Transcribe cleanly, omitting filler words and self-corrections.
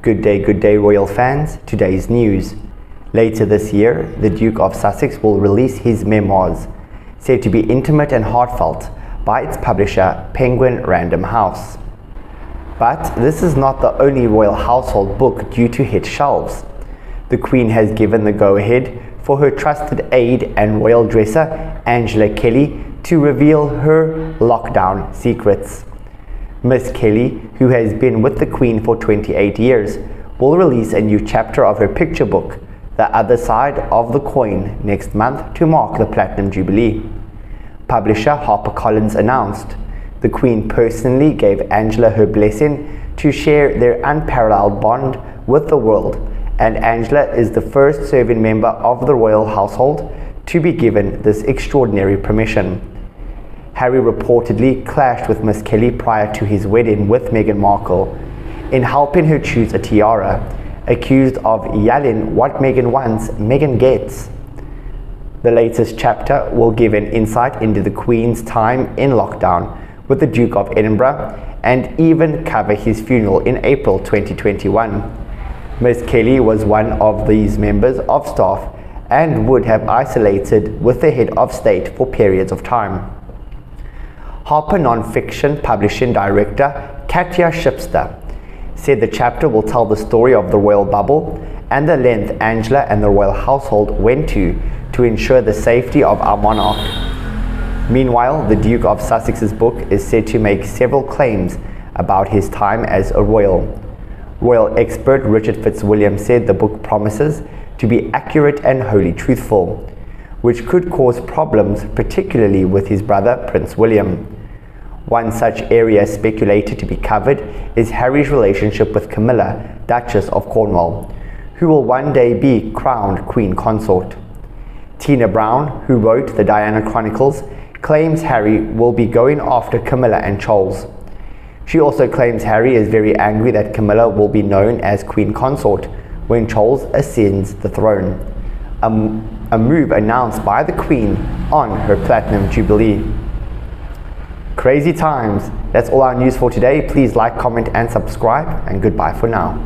Good day royal fans, today's news. Later this year, the Duke of Sussex will release his memoirs, said to be intimate and heartfelt, by its publisher Penguin Random House. But this is not the only royal household book due to hit shelves. The Queen has given the go-ahead for her trusted aide and royal dresser Angela Kelly to reveal her lockdown secrets. Miss Kelly, who has been with the Queen for 28 years, will release a new chapter of her picture book, The Other Side of the Coin, next month to mark the Platinum Jubilee. Publisher HarperCollins announced, the Queen personally gave Angela her blessing to share their unparalleled bond with the world, and Angela is the first serving member of the royal household to be given this extraordinary permission. Harry reportedly clashed with Miss Kelly prior to his wedding with Meghan Markle in helping her choose a tiara, accused of yelling, "What Meghan wants, Meghan gets." The latest chapter will give an insight into the Queen's time in lockdown with the Duke of Edinburgh and even cover his funeral in April 2021. Miss Kelly was one of these members of staff and would have isolated with the head of state for periods of time. Harper non-fiction publishing director Katia Shipster said the chapter will tell the story of the royal bubble and the length Angela and the royal household went to ensure the safety of our monarch. Meanwhile, the Duke of Sussex's book is said to make several claims about his time as a royal. Royal expert Richard Fitzwilliam said the book promises to be accurate and wholly truthful, which could cause problems, particularly with his brother Prince William. One such area speculated to be covered is Harry's relationship with Camilla, Duchess of Cornwall, who will one day be crowned Queen Consort. Tina Brown, who wrote The Diana Chronicles, claims Harry will be going after Camilla and Charles. She also claims Harry is very angry that Camilla will be known as Queen Consort when Charles ascends the throne, a move announced by the Queen on her Platinum Jubilee. Crazy times. That's all our news for today. Please like, comment and subscribe, and goodbye for now.